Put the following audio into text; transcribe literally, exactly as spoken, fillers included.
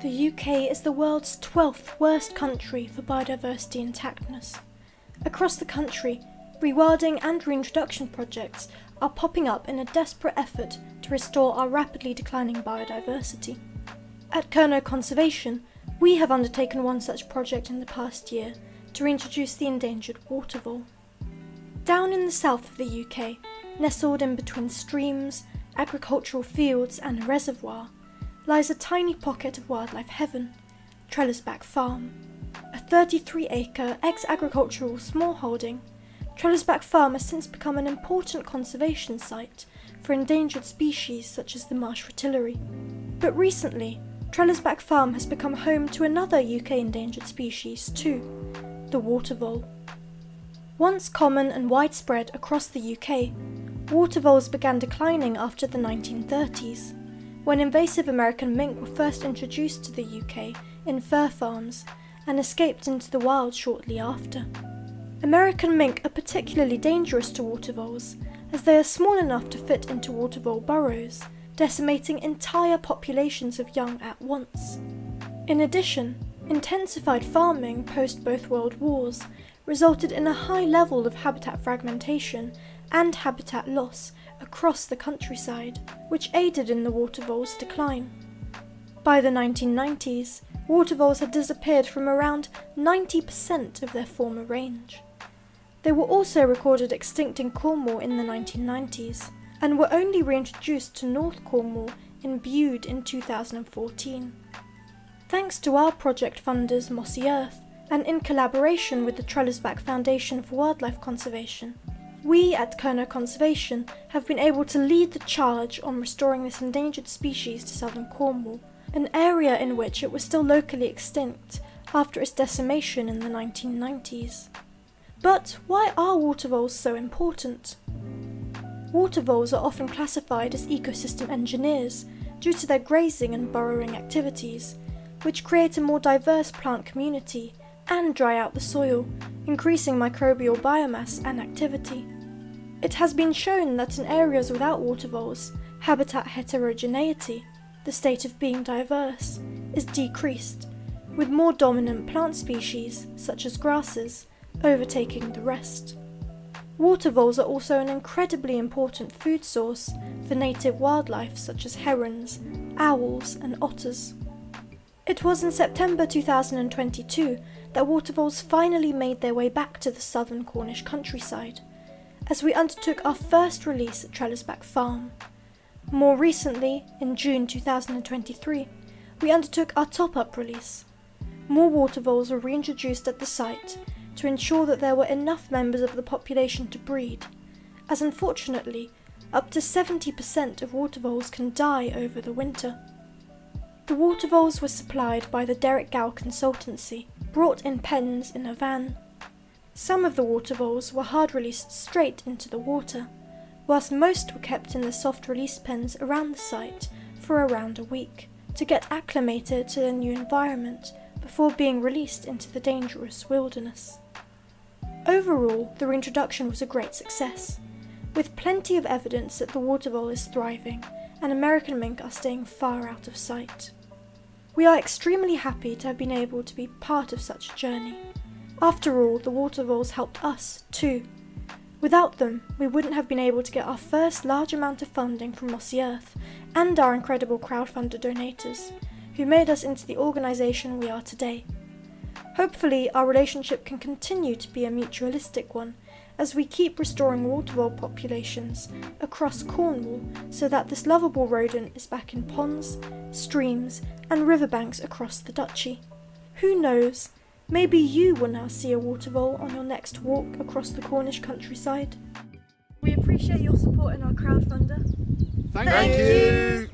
The U K is the world's twelfth worst country for biodiversity intactness. Across the country, rewilding and reintroduction projects are popping up in a desperate effort to restore our rapidly declining biodiversity. At Kernow Conservation, we have undertaken one such project in the past year to reintroduce the endangered watervole. Down in the south of the U K, nestled in between streams, agricultural fields and a reservoir, lies a tiny pocket of wildlife heaven, Trellisback Farm. A thirty-three acre ex-agricultural smallholding, Trellisback Farm has since become an important conservation site for endangered species such as the marsh fritillary. But recently, Trellisback Farm has become home to another U K endangered species too, the watervole. Once common and widespread across the U K, watervoles began declining after the nineteen thirties, when invasive American mink were first introduced to the U K in fur farms and escaped into the wild shortly after. American mink are particularly dangerous to watervoles, as they are small enough to fit into watervole burrows, decimating entire populations of young at once. In addition, intensified farming post both world wars resulted in a high level of habitat fragmentation and habitat loss across the countryside, which aided in the watervole's decline. By the nineteen nineties, watervoles had disappeared from around ninety percent of their former range. They were also recorded extinct in Cornwall in the nineteen nineties, and were only reintroduced to North Cornwall in Bude in two thousand fourteen. Thanks to our project funders Mossy Earth, and in collaboration with the Trellisback Foundation for Wildlife Conservation, we at Kernow Conservation have been able to lead the charge on restoring this endangered species to southern Cornwall, an area in which it was still locally extinct after its decimation in the nineteen nineties. But why are watervoles so important? Watervoles are often classified as ecosystem engineers due to their grazing and burrowing activities, which create a more diverse plant community and dry out the soil, increasing microbial biomass and activity. It has been shown that in areas without watervoles, habitat heterogeneity, the state of being diverse, is decreased, with more dominant plant species, such as grasses, overtaking the rest. Watervoles are also an incredibly important food source for native wildlife such as herons, owls and otters. It was in September two thousand twenty-two that watervoles finally made their way back to the southern Cornish countryside, as we undertook our first release at Trellisback Farm. More recently, in June two thousand twenty-three, we undertook our top-up release. More watervoles were reintroduced at the site to ensure that there were enough members of the population to breed, as unfortunately, up to seventy percent of watervoles can die over the winter. The watervoles were supplied by the Derek Gow consultancy, brought in pens in a van. Some of the watervoles were hard released straight into the water, whilst most were kept in the soft release pens around the site for around a week to get acclimated to their new environment before being released into the dangerous wilderness. Overall, the reintroduction was a great success, with plenty of evidence that the watervole is thriving and American mink are staying far out of sight. We are extremely happy to have been able to be part of such a journey. After all, the watervoles helped us too. Without them, we wouldn't have been able to get our first large amount of funding from Mossy Earth and our incredible crowdfunder donators, who made us into the organisation we are today. Hopefully, our relationship can continue to be a mutualistic one, as we keep restoring watervole populations across Cornwall so that this lovable rodent is back in ponds, streams and riverbanks across the duchy. Who knows, maybe you will now see a watervole on your next walk across the Cornish countryside. We appreciate your support in our crowdfunder. Thank, Thank you! you.